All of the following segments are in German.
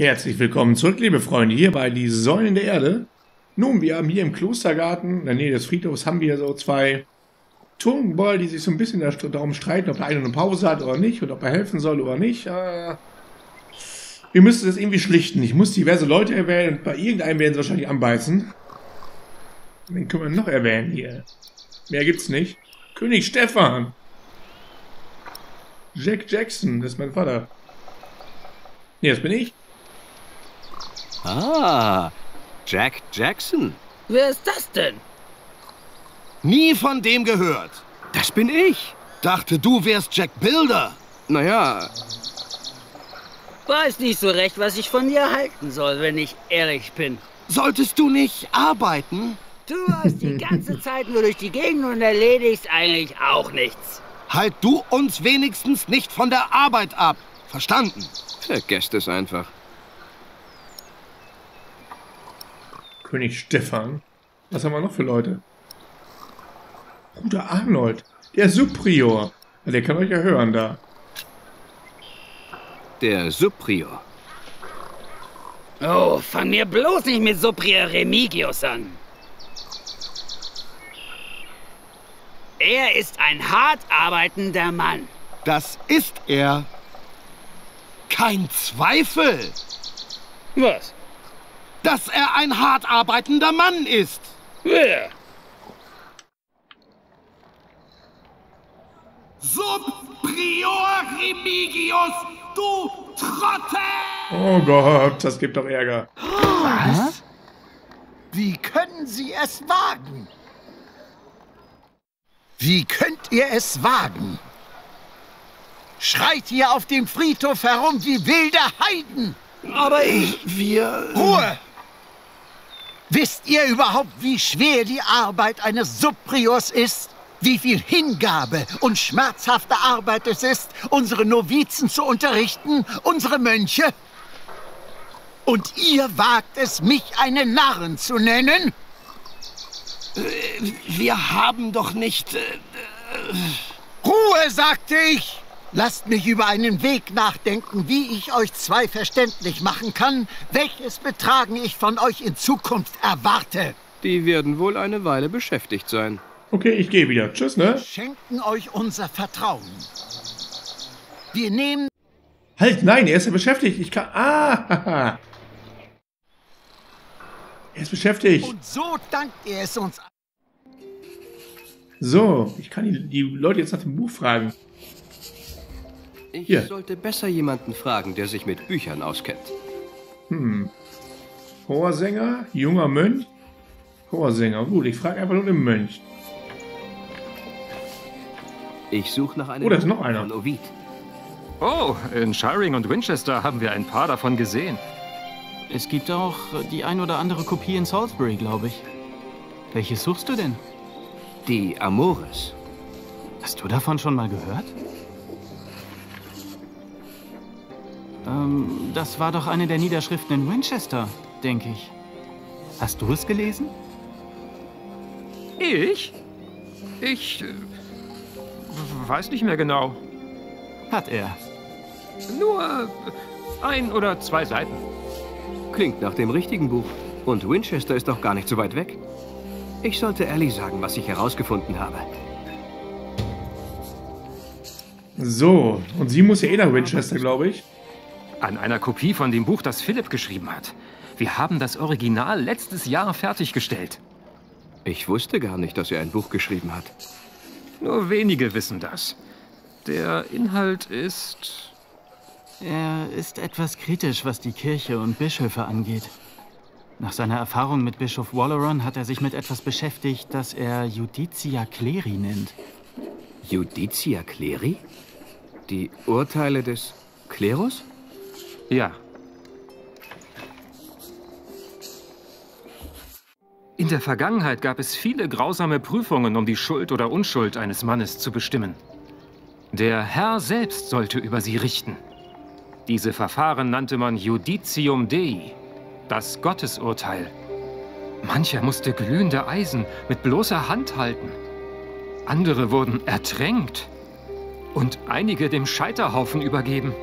Herzlich willkommen zurück, liebe Freunde, hier bei die Säulen der Erde. Nun, wir haben hier im Klostergarten, in der Nähe des Friedhofs, haben wir so zwei Turmboy, die sich so ein bisschen darum streiten, ob der eine Pause hat oder nicht und ob er helfen soll oder nicht. Wir müssen das irgendwie schlichten. Ich muss diverse Leute erwähnen und bei irgendeinem werden sie wahrscheinlich anbeißen. Den können wir noch erwähnen hier. Mehr gibt's nicht. König Stefan. Jack Jackson, das ist mein Vater. Nee, das bin ich. Ah, Jack Jackson. Wer ist das denn? Nie von dem gehört. Das bin ich. Dachte, du wärst Jack Bilder. Naja. Weiß nicht so recht, was ich von dir halten soll, wenn ich ehrlich bin. Solltest du nicht arbeiten? Du hast die ganze Zeit nur durch die Gegend und erledigst eigentlich auch nichts. Halt du uns wenigstens nicht von der Arbeit ab. Verstanden? Vergesst es einfach. König Stefan. Was haben wir noch für Leute? Bruder Arnold. Der Subprior. Der kann euch ja hören da. Der Subprior. Oh, fang mir bloß nicht mit Subprior Remigius an. Er ist ein hart arbeitender Mann. Das ist er. Kein Zweifel. Was? Dass er ein hart arbeitender Mann ist. Wer? Subprior Remigius, du Trottel! Oh Gott, das gibt doch Ärger. Was? Wie können Sie es wagen? Wie könnt ihr es wagen? Schreit ihr auf dem Friedhof herum wie wilde Heiden? Aber wir... Ruhe! Wisst ihr überhaupt, wie schwer die Arbeit eines Subpriors ist? Wie viel Hingabe und schmerzhafte Arbeit es ist, unsere Novizen zu unterrichten, unsere Mönche? Und ihr wagt es, mich einen Narren zu nennen? Wir haben doch nicht... Ruhe, sagte ich! Lasst mich über einen Weg nachdenken, wie ich euch zwei verständlich machen kann, welches Betragen ich von euch in Zukunft erwarte. Die werden wohl eine Weile beschäftigt sein. Okay, ich gehe wieder. Tschüss, ne? Wir schenken euch unser Vertrauen. Wir nehmen... Halt, nein, er ist ja beschäftigt. Ich kann... Ah, haha. Er ist beschäftigt. Und so dankt er es uns. So, ich kann die Leute jetzt nach dem Buch fragen. Ich sollte besser jemanden fragen, der sich mit Büchern auskennt. Hm. Chorsänger? Junger Mönch? Chorsänger. Gut, ich frage einfach nur den Mönch. Ich suche nach einem... Oh, da ist noch einer. Ovid. Oh, in Shiring und Winchester haben wir ein paar davon gesehen. Es gibt auch die ein oder andere Kopie in Salisbury, glaube ich. Welches suchst du denn? Die Amores. Hast du davon schon mal gehört? Das war doch eine der Niederschriften in Winchester, denke ich. Hast du es gelesen? Ich? Ich weiß nicht mehr genau. Hat er. Nur ein oder zwei Seiten. Klingt nach dem richtigen Buch. Und Winchester ist doch gar nicht so weit weg. Ich sollte Ellie sagen, was ich herausgefunden habe. So, und sie muss ja eh nach Winchester, glaube ich. An einer Kopie von dem Buch, das Philipp geschrieben hat. Wir haben das Original letztes Jahr fertiggestellt. Ich wusste gar nicht, dass er ein Buch geschrieben hat. Nur wenige wissen das. Der Inhalt ist... Er ist etwas kritisch, was die Kirche und Bischöfe angeht. Nach seiner Erfahrung mit Bischof Waleran hat er sich mit etwas beschäftigt, das er Judicia Cleri nennt. Judicia Cleri? Die Urteile des Klerus? Ja. In der Vergangenheit gab es viele grausame Prüfungen, um die Schuld oder Unschuld eines Mannes zu bestimmen. Der Herr selbst sollte über sie richten. Diese Verfahren nannte man Judicium Dei, das Gottesurteil. Mancher musste glühende Eisen mit bloßer Hand halten. Andere wurden ertränkt und einige dem Scheiterhaufen übergeben.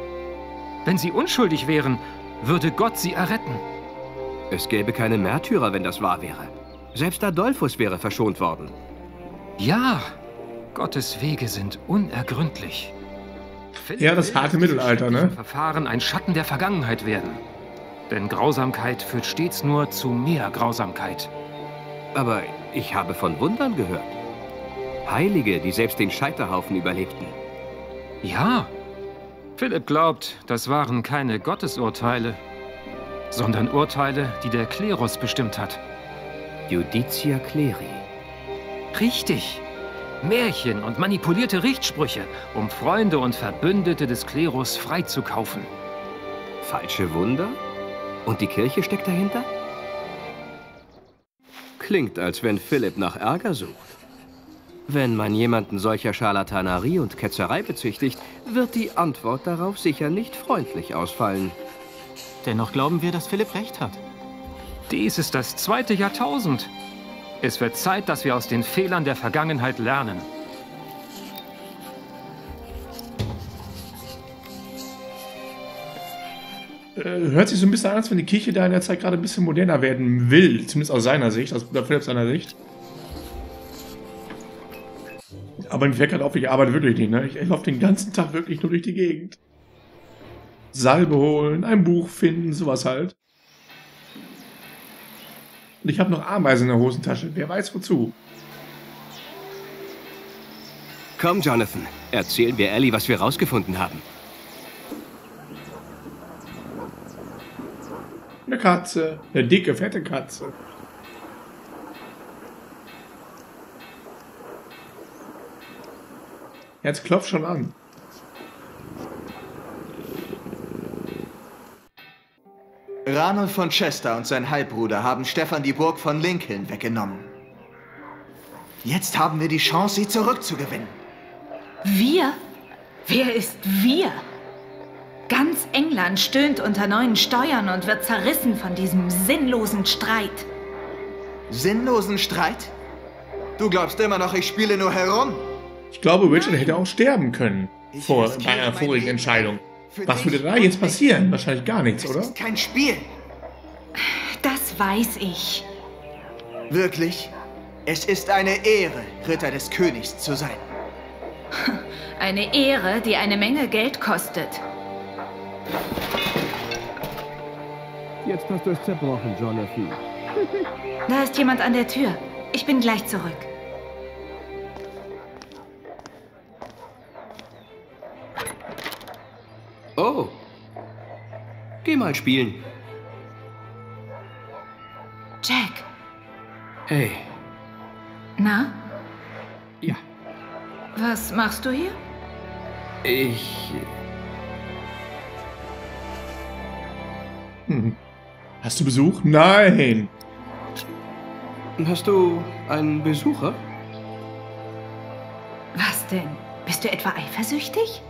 Wenn sie unschuldig wären, würde Gott sie erretten. Es gäbe keine Märtyrer, wenn das wahr wäre. Selbst Adolphus wäre verschont worden. Ja, Gottes Wege sind unergründlich. Ja, das harte Mittelalter, ne? Verfahren ein Schatten der Vergangenheit werden. Denn Grausamkeit führt stets nur zu mehr Grausamkeit. Aber ich habe von Wundern gehört. Heilige, die selbst den Scheiterhaufen überlebten. Ja. Philipp glaubt, das waren keine Gottesurteile, sondern Urteile, die der Klerus bestimmt hat. Judicia Cleri. Richtig. Märchen und manipulierte Richtsprüche, um Freunde und Verbündete des Klerus freizukaufen. Falsche Wunder? Und die Kirche steckt dahinter? Klingt, als wenn Philipp nach Ärger sucht. Wenn man jemanden solcher Scharlatanerie und Ketzerei bezichtigt, wird die Antwort darauf sicher nicht freundlich ausfallen. Dennoch glauben wir, dass Philipp recht hat. Dies ist das 2. Jahrtausend. Es wird Zeit, dass wir aus den Fehlern der Vergangenheit lernen. Hört sich so ein bisschen an, als wenn die Kirche da in der Zeit gerade ein bisschen moderner werden will. Zumindest aus seiner Sicht, aus Philipps seiner Sicht. Aber mir fällt gerade auf, ich arbeite wirklich nicht. Ne? Ich laufe den ganzen Tag wirklich nur durch die Gegend. Salbe holen, ein Buch finden, sowas halt. Und ich habe noch Ameisen in der Hosentasche. Wer weiß wozu. Komm, Jonathan. Erzählen wir Ellie, was wir rausgefunden haben. Eine Katze. Eine dicke, fette Katze. Jetzt klopft schon an. Ranulf von Chester und sein Halbbruder haben Stefan die Burg von Lincoln weggenommen. Jetzt haben wir die Chance, sie zurückzugewinnen. Wir? Wer ist wir? Ganz England stöhnt unter neuen Steuern und wird zerrissen von diesem sinnlosen Streit. Sinnlosen Streit? Du glaubst immer noch, ich spiele nur herum? Ich glaube, Richard hätte auch sterben können bei einer vorigen Entscheidung. Was würde da jetzt passieren? Wahrscheinlich gar nichts, oder? Das ist kein Spiel. Das weiß ich. Wirklich? Es ist eine Ehre, Ritter des Königs zu sein. Eine Ehre, die eine Menge Geld kostet. Jetzt hast du es zerbrochen, Jonathan. Da ist jemand an der Tür. Ich bin gleich zurück. Oh, geh mal spielen. Jack. Hey. Na? Ja. Was machst du hier? Ich... Hast du Besuch? Nein. Hast du einen Besucher? Was denn? Bist du etwa eifersüchtig?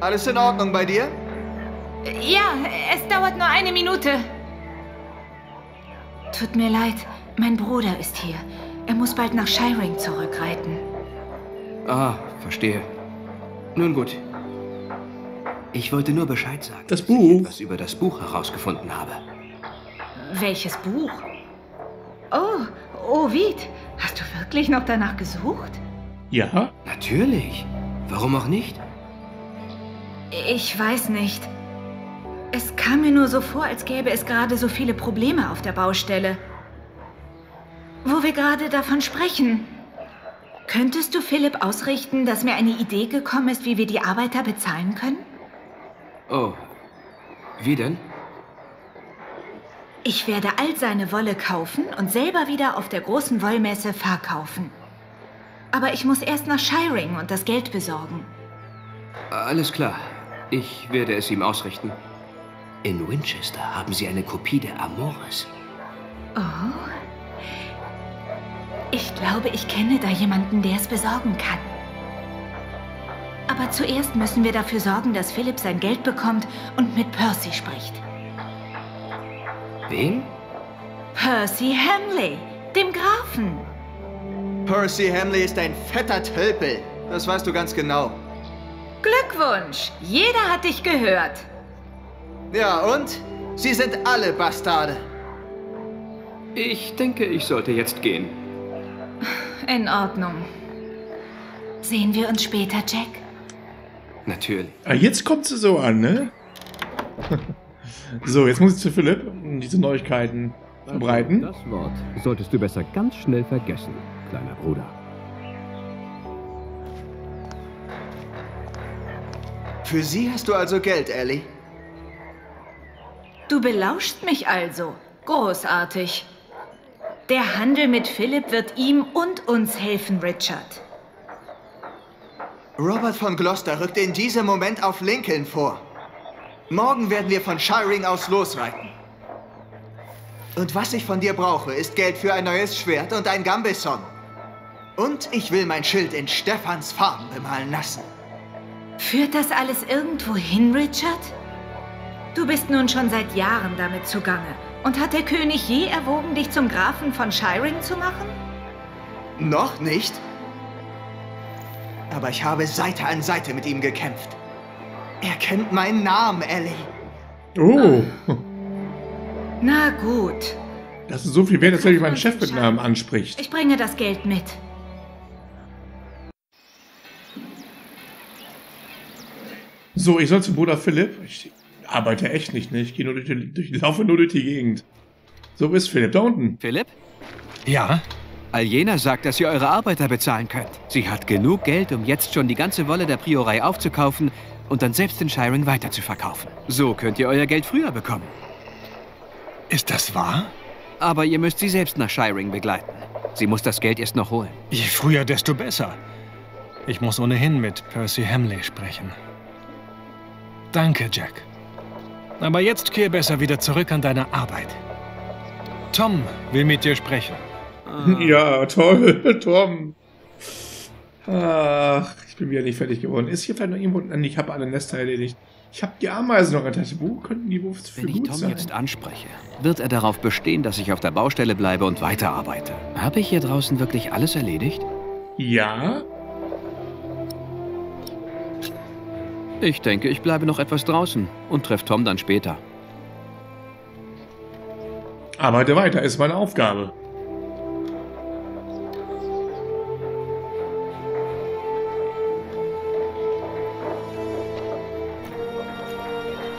Alles in Ordnung bei dir? Ja, es dauert nur eine Minute. Tut mir leid, mein Bruder ist hier. Er muss bald nach Shiring zurückreiten. Ah, verstehe. Nun gut. Ich wollte nur Bescheid sagen, das Buch. Dass ich etwas über das Buch herausgefunden habe. Welches Buch? Oh, Ovid, hast du wirklich noch danach gesucht? Ja. Natürlich. Warum auch nicht? Ich weiß nicht. Es kam mir nur so vor, als gäbe es gerade so viele Probleme auf der Baustelle. Wo wir gerade davon sprechen. Könntest du Philipp ausrichten, dass mir eine Idee gekommen ist, wie wir die Arbeiter bezahlen können? Oh, wie denn? Ich werde all seine Wolle kaufen und selber wieder auf der großen Wollmesse verkaufen. Aber ich muss erst nach Shiring und das Geld besorgen. Alles klar. Ich werde es ihm ausrichten. In Winchester haben sie eine Kopie der Amores. Oh. Ich glaube, ich kenne da jemanden, der es besorgen kann. Aber zuerst müssen wir dafür sorgen, dass Philipp sein Geld bekommt und mit Percy spricht. Wen? Percy Hamley, dem Grafen. Percy Hamley ist ein fetter Tölpel. Das weißt du ganz genau. Glückwunsch! Jeder hat dich gehört. Ja, und? Sie sind alle Bastarde. Ich denke, ich sollte jetzt gehen. In Ordnung. Sehen wir uns später, Jack? Natürlich. Ah, jetzt kommt sie so an, ne? So, jetzt muss ich zu Philipp diese Neuigkeiten verbreiten. Das Wort solltest du besser ganz schnell vergessen, kleiner Bruder. Für sie hast du also Geld, Ellie. Du belauschst mich also. Großartig. Der Handel mit Philipp wird ihm und uns helfen, Richard. Robert von Gloucester rückt in diesem Moment auf Lincoln vor. Morgen werden wir von Shiring aus losreiten. Und was ich von dir brauche, ist Geld für ein neues Schwert und ein Gambison. Und ich will mein Schild in Stefans Farben bemalen lassen. Führt das alles irgendwo hin, Richard? Du bist nun schon seit Jahren damit zugange. Und hat der König je erwogen, dich zum Grafen von Shiring zu machen? Noch nicht. Aber ich habe Seite an Seite mit ihm gekämpft. Er kennt meinen Namen, Ellie. Oh. Na gut. Das ist so viel wert, dass er mich meinen Chef mit Namen anspricht. Ich bringe das Geld mit. So, ich soll zu Bruder Philipp. Ich arbeite echt nicht, ne? Ich gehe nur laufe nur durch die Gegend. So ist Philipp da unten. Philipp? Ja? Aliena sagt, dass ihr eure Arbeiter bezahlen könnt. Sie hat genug Geld, um jetzt schon die ganze Wolle der Priorei aufzukaufen und dann selbst in Shiring weiterzuverkaufen. So könnt ihr euer Geld früher bekommen. Ist das wahr? Aber ihr müsst sie selbst nach Shiring begleiten. Sie muss das Geld erst noch holen. Je früher, desto besser. Ich muss ohnehin mit Percy Hamley sprechen. Danke, Jack. Aber jetzt kehr besser wieder zurück an deine Arbeit. Tom will mit dir sprechen. Ja, toll, Tom. Ach, ich bin wieder nicht fertig geworden. Ist hier vielleicht noch irgendwo... Nein, ich habe alle Nester erledigt. Ich habe die Ameisen noch erteilt. Wo könnten die Wurfs für gut sein? Wenn ich Tom jetzt anspreche, wird er darauf bestehen, dass ich auf der Baustelle bleibe und weiterarbeite. Habe ich hier draußen wirklich alles erledigt? Ja. Ich denke, ich bleibe noch etwas draußen und treffe Tom dann später. Arbeite weiter, ist meine Aufgabe.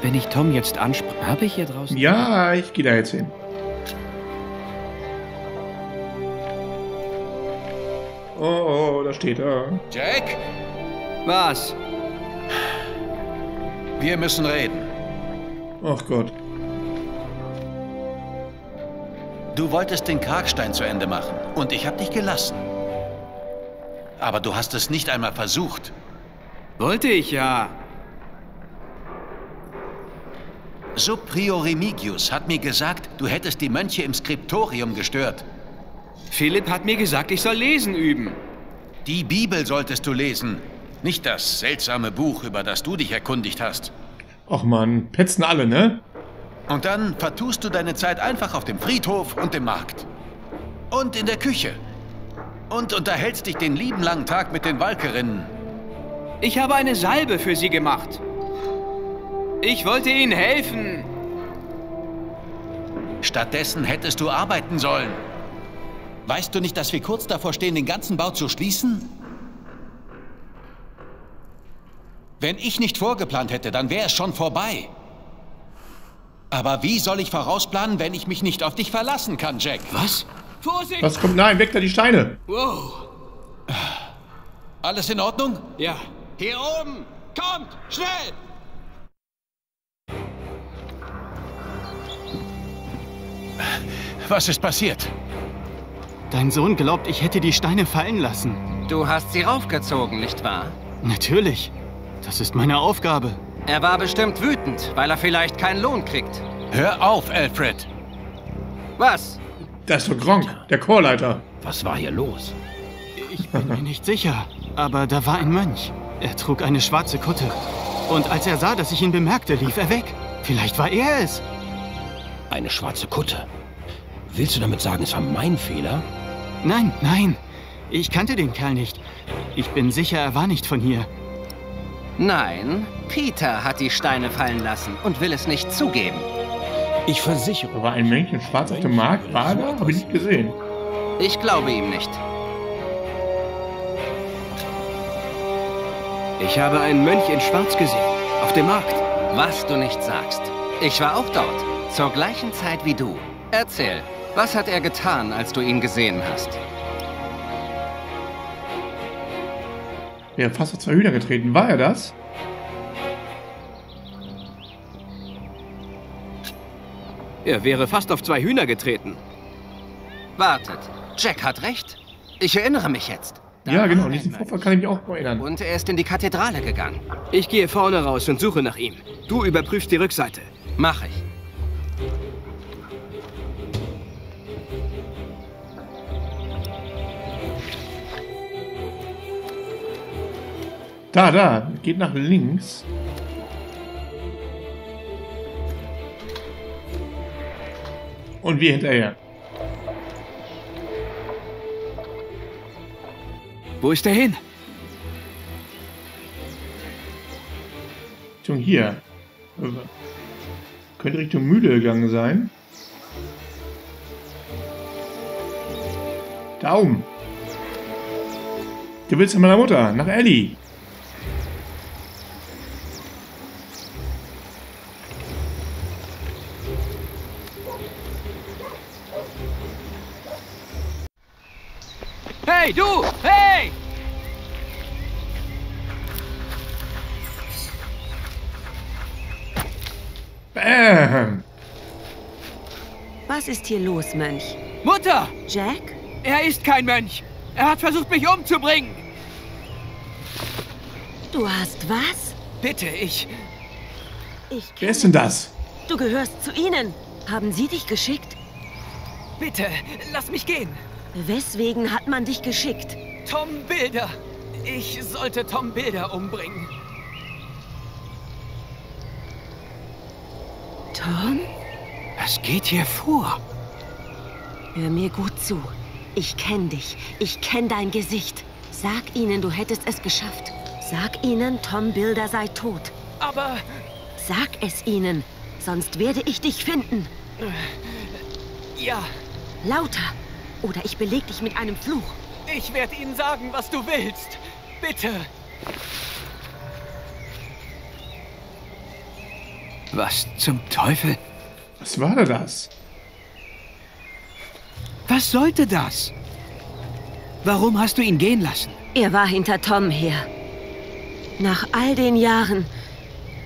Wenn ich Tom jetzt anspreche, habe ich hier draußen... Ja, ich gehe da jetzt hin. Oh, da steht er. Jack? Was? Wir müssen reden. Ach Gott. Du wolltest den Kargstein zu Ende machen und ich habe dich gelassen. Aber du hast es nicht einmal versucht. Wollte ich ja. Subprior Remigius hat mir gesagt, du hättest die Mönche im Skriptorium gestört. Philipp hat mir gesagt, ich soll lesen üben. Die Bibel solltest du lesen, nicht das seltsame Buch, über das du dich erkundigt hast. Och man, petzen alle, ne? Und dann vertust du deine Zeit einfach auf dem Friedhof und dem Markt. Und in der Küche. Und unterhältst dich den lieben langen Tag mit den Walkerinnen. Ich habe eine Salbe für sie gemacht. Ich wollte Ihnen helfen. Stattdessen hättest du arbeiten sollen. Weißt du nicht, dass wir kurz davor stehen, den ganzen Bau zu schließen? Wenn ich nicht vorgeplant hätte, dann wäre es schon vorbei. Aber wie soll ich vorausplanen, wenn ich mich nicht auf dich verlassen kann, Jack? Was? Vorsicht! Was kommt? Nein, weg da die Steine! Wow. Alles in Ordnung? Ja. Hier oben! Kommt! Schnell! Was ist passiert? Dein Sohn glaubt, ich hätte die Steine fallen lassen. Du hast sie raufgezogen, nicht wahr? Natürlich. Das ist meine Aufgabe. Er war bestimmt wütend, weil er vielleicht keinen Lohn kriegt. Hör auf, Alfred. Was? Das ist doch Gronk, der Chorleiter. Was war hier los? Ich bin mir nicht sicher, aber da war ein Mönch. Er trug eine schwarze Kutte. Und als er sah, dass ich ihn bemerkte, lief er weg. Vielleicht war er es. Eine schwarze Kutte. Willst du damit sagen, es war mein Fehler? Nein, nein. Ich kannte den Kerl nicht. Ich bin sicher, er war nicht von hier. Nein, Peter hat die Steine fallen lassen und will es nicht zugeben. Ich versichere. Aber ein Mönch in Schwarz auf dem Markt war da? Habe ich nicht gesehen. Ich glaube ihm nicht. Ich habe einen Mönch in Schwarz gesehen. Auf dem Markt. Was du nicht sagst. Ich war auch dort. Zur gleichen Zeit wie du. Erzähl, was hat er getan, als du ihn gesehen hast? Er hat fast auf zwei Hühner getreten. War er das? Er wäre fast auf zwei Hühner getreten. Wartet, Jack hat recht. Ich erinnere mich jetzt. Ja, genau. Diesen Vorfall kann ich mich auch erinnern. Und er ist in die Kathedrale gegangen. Ich gehe vorne raus und suche nach ihm. Du überprüfst die Rückseite. Mach ich. Da. Geht nach links. Und wir hinterher. Wo ist er hin? Richtung hier. Könnte Richtung Mühle gegangen sein. Daumen. Du willst zu meiner Mutter, nach Ellie. Hey, du! Hey! Bam! Was ist hier los, Mönch? Mutter! Jack? Er ist kein Mönch. Er hat versucht, mich umzubringen. Du hast was? Bitte, ich wer ist denn das? Du gehörst zu ihnen. Haben sie dich geschickt? Bitte, lass mich gehen. Weswegen hat man dich geschickt? Tom Builder. Ich sollte Tom Builder umbringen. Tom? Was geht hier vor? Hör mir gut zu. Ich kenne dich. Ich kenne dein Gesicht. Sag ihnen, du hättest es geschafft. Sag ihnen, Tom Builder sei tot. Aber... Sag es ihnen, sonst werde ich dich finden. Ja. Lauter. Oder ich belege dich mit einem Fluch. Ich werde ihnen sagen, was du willst. Bitte. Was zum Teufel? Was war denn das? Was sollte das? Warum hast du ihn gehen lassen? Er war hinter Tom her. Nach all den Jahren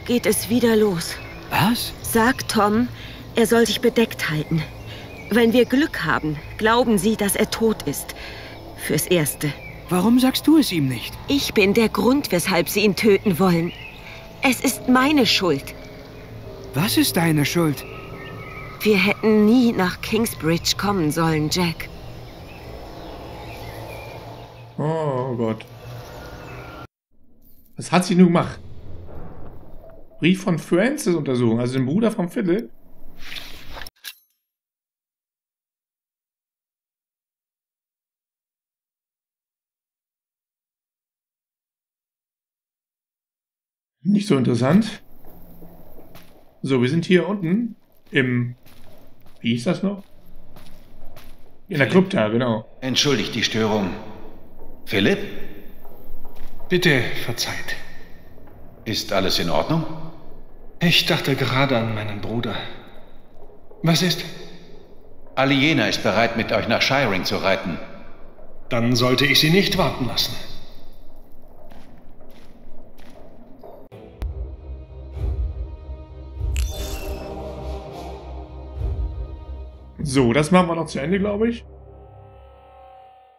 geht es wieder los. Was? Sag Tom, er soll sich bedeckt halten. Wenn wir Glück haben, glauben sie, dass er tot ist. Fürs Erste. Warum sagst du es ihm nicht? Ich bin der Grund, weshalb sie ihn töten wollen. Es ist meine Schuld. Was ist deine Schuld? Wir hätten nie nach Kingsbridge kommen sollen, Jack. Oh Gott. Was hat sie nun gemacht? Brief von Francis untersuchen, also den Bruder von Philipp. Nicht so interessant. So, wir sind hier unten im... Wie hieß das noch? In der Club da, genau. Entschuldigt die Störung. Philipp? Bitte verzeiht. Ist alles in Ordnung? Ich dachte gerade an meinen Bruder. Was ist? Aliena ist bereit, mit euch nach Shiring zu reiten. Dann sollte ich sie nicht warten lassen. So, das machen wir noch zu Ende, glaube ich.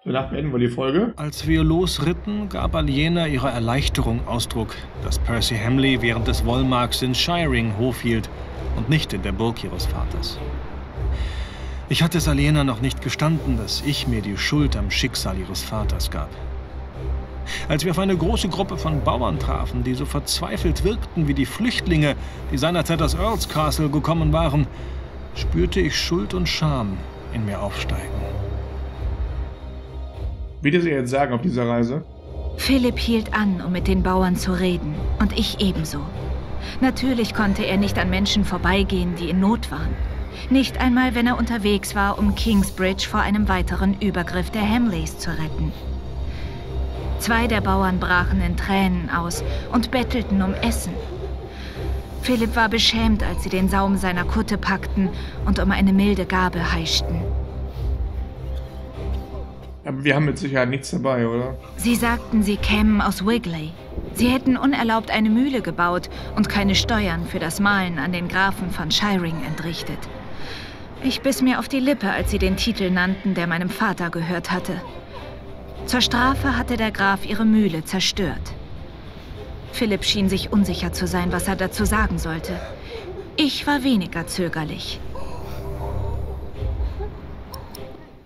Danach beenden wir die Folge. Als wir losritten, gab Aliena ihrer Erleichterung Ausdruck, dass Percy Hamley während des Wollmarkts in Shiring Hof hielt und nicht in der Burg ihres Vaters. Ich hatte es Aliena noch nicht gestanden, dass ich mir die Schuld am Schicksal ihres Vaters gab. Als wir auf eine große Gruppe von Bauern trafen, die so verzweifelt wirkten wie die Flüchtlinge, die seinerzeit aus Earl's Castle gekommen waren, spürte ich Schuld und Scham in mir aufsteigen. Wie will sie jetzt sagen auf dieser Reise? Philipp hielt an, um mit den Bauern zu reden, und ich ebenso. Natürlich konnte er nicht an Menschen vorbeigehen, die in Not waren. Nicht einmal, wenn er unterwegs war, um Kingsbridge vor einem weiteren Übergriff der Hamleys zu retten. Zwei der Bauern brachen in Tränen aus und bettelten um Essen. Philipp war beschämt, als sie den Saum seiner Kutte packten und um eine milde Gabe heischten. Aber wir haben mit Sicherheit nichts dabei, oder? Sie sagten, sie kämen aus Wigley. Sie hätten unerlaubt eine Mühle gebaut und keine Steuern für das Mahlen an den Grafen von Shiring entrichtet. Ich biss mir auf die Lippe, als sie den Titel nannten, der meinem Vater gehört hatte. Zur Strafe hatte der Graf ihre Mühle zerstört. Philipp schien sich unsicher zu sein, was er dazu sagen sollte. Ich war weniger zögerlich.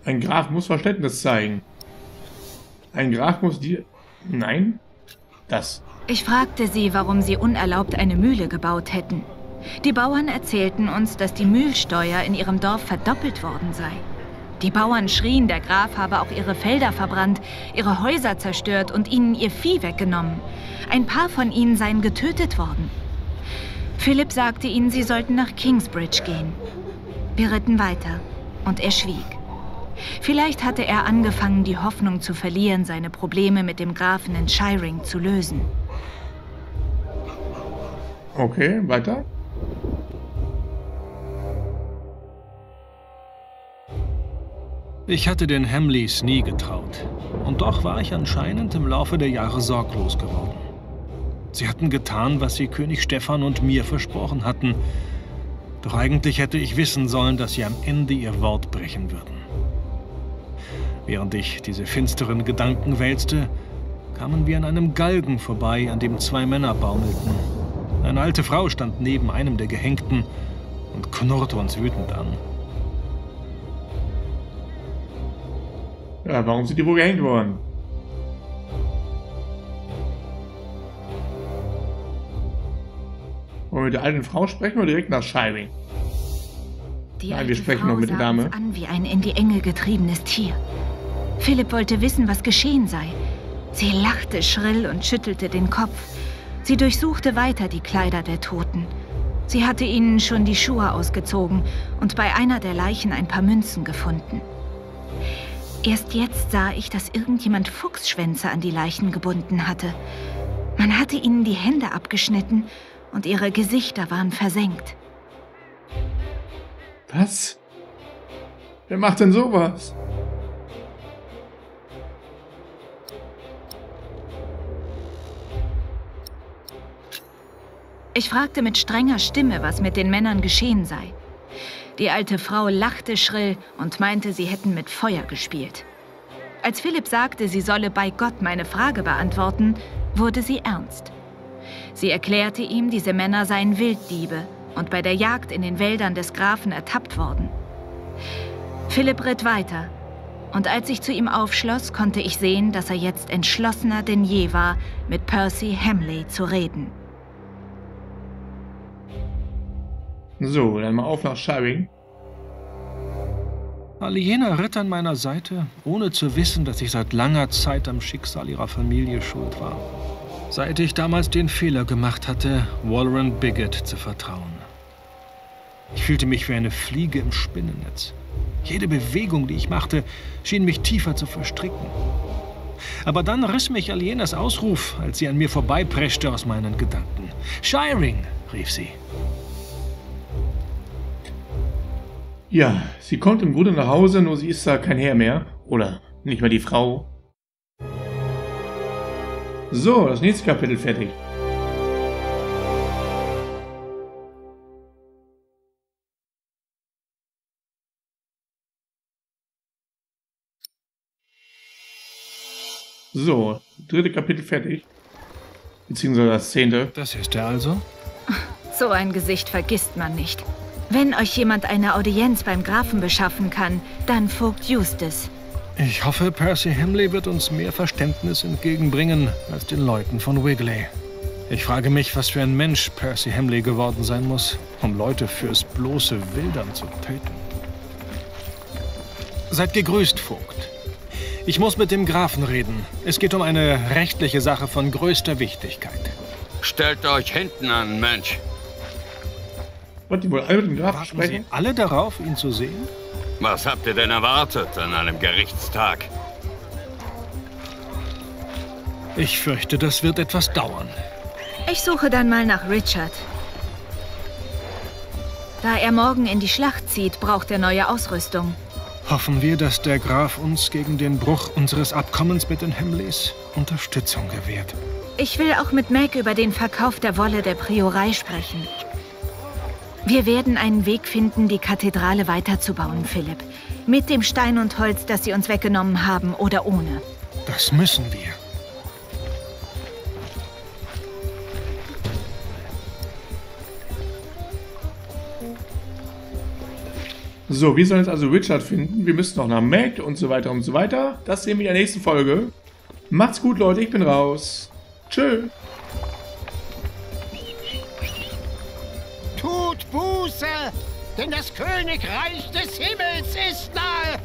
Ein Graf muss Verständnis zeigen. Ein Graf muss dir... Nein? Das. Ich fragte sie, warum sie unerlaubt eine Mühle gebaut hätten. Die Bauern erzählten uns, dass die Mühlsteuer in ihrem Dorf verdoppelt worden sei. Die Bauern schrien, der Graf habe auch ihre Felder verbrannt, ihre Häuser zerstört und ihnen ihr Vieh weggenommen. Ein paar von ihnen seien getötet worden. Philipp sagte ihnen, sie sollten nach Kingsbridge gehen. Wir ritten weiter und er schwieg. Vielleicht hatte er angefangen, die Hoffnung zu verlieren, seine Probleme mit dem Grafen in Shiring zu lösen. Okay, weiter. Ich hatte den Hamleys nie getraut. Und doch war ich anscheinend im Laufe der Jahre sorglos geworden. Sie hatten getan, was sie König Stefan und mir versprochen hatten. Doch eigentlich hätte ich wissen sollen, dass sie am Ende ihr Wort brechen würden. Während ich diese finsteren Gedanken wälzte, kamen wir an einem Galgen vorbei, an dem zwei Männer baumelten. Eine alte Frau stand neben einem der Gehängten und knurrte uns wütend an. Ja, warum sind die wohl gehängt worden? Wollen wir mit der alten Frau sprechen oder direkt nach Shiring? Nein, wir sprechen noch mit der Dame. Die alte Frau sah uns an wie ein in die Enge getriebenes Tier. Philipp wollte wissen, was geschehen sei. Sie lachte schrill und schüttelte den Kopf. Sie durchsuchte weiter die Kleider der Toten. Sie hatte ihnen schon die Schuhe ausgezogen und bei einer der Leichen ein paar Münzen gefunden. Erst jetzt sah ich, dass irgendjemand Fuchsschwänze an die Leichen gebunden hatte. Man hatte ihnen die Hände abgeschnitten und ihre Gesichter waren versenkt. Was? Wer macht denn sowas? Ich fragte mit strenger Stimme, was mit den Männern geschehen sei. Die alte Frau lachte schrill und meinte, sie hätten mit Feuer gespielt. Als Philipp sagte, sie solle bei Gott meine Frage beantworten, wurde sie ernst. Sie erklärte ihm, diese Männer seien Wilddiebe und bei der Jagd in den Wäldern des Grafen ertappt worden. Philipp ritt weiter und als ich zu ihm aufschloss, konnte ich sehen, dass er jetzt entschlossener denn je war, mit Percy Hamley zu reden. So, dann mal auf nach Shiring. Aliena ritt an meiner Seite, ohne zu wissen, dass ich seit langer Zeit am Schicksal ihrer Familie schuld war. Seit ich damals den Fehler gemacht hatte, Waleran Bigod zu vertrauen. Ich fühlte mich wie eine Fliege im Spinnennetz. Jede Bewegung, die ich machte, schien mich tiefer zu verstricken. Aber dann riss mich Alienas Ausruf, als sie an mir vorbeipreschte, aus meinen Gedanken. Shiring, rief sie. Ja, sie kommt im Grunde nach Hause, nur sie ist da kein Herr mehr. Oder nicht mehr die Frau. So, das nächste Kapitel fertig. So, dritte Kapitel fertig. Beziehungsweise das 10. Das ist er also? So ein Gesicht vergisst man nicht. Wenn euch jemand eine Audienz beim Grafen beschaffen kann, dann Vogt Justus. Ich hoffe, Percy Hamley wird uns mehr Verständnis entgegenbringen als den Leuten von Wigley. Ich frage mich, was für ein Mensch Percy Hamley geworden sein muss, um Leute fürs bloße Wildern zu töten. Seid gegrüßt, Vogt. Ich muss mit dem Grafen reden. Es geht um eine rechtliche Sache von größter Wichtigkeit. Stellt euch hinten an, Mensch. Wollt ihr wohl alle mit dem Grafen sprechen? Alle darauf, ihn zu sehen? Was habt ihr denn erwartet an einem Gerichtstag? Ich fürchte, das wird etwas dauern. Ich suche dann mal nach Richard. Da er morgen in die Schlacht zieht, braucht er neue Ausrüstung. Hoffen wir, dass der Graf uns gegen den Bruch unseres Abkommens mit den Hamleys Unterstützung gewährt. Ich will auch mit Meg über den Verkauf der Wolle der Priorei sprechen. Wir werden einen Weg finden, die Kathedrale weiterzubauen, Philipp. Mit dem Stein und Holz, das sie uns weggenommen haben, oder ohne. Das müssen wir. So, wir sollen jetzt also Richard finden. Wir müssen noch nach Meg und so weiter und so weiter. Das sehen wir in der nächsten Folge. Macht's gut, Leute. Ich bin raus. Tschö. Tut Buße, denn das Königreich des Himmels ist nahe.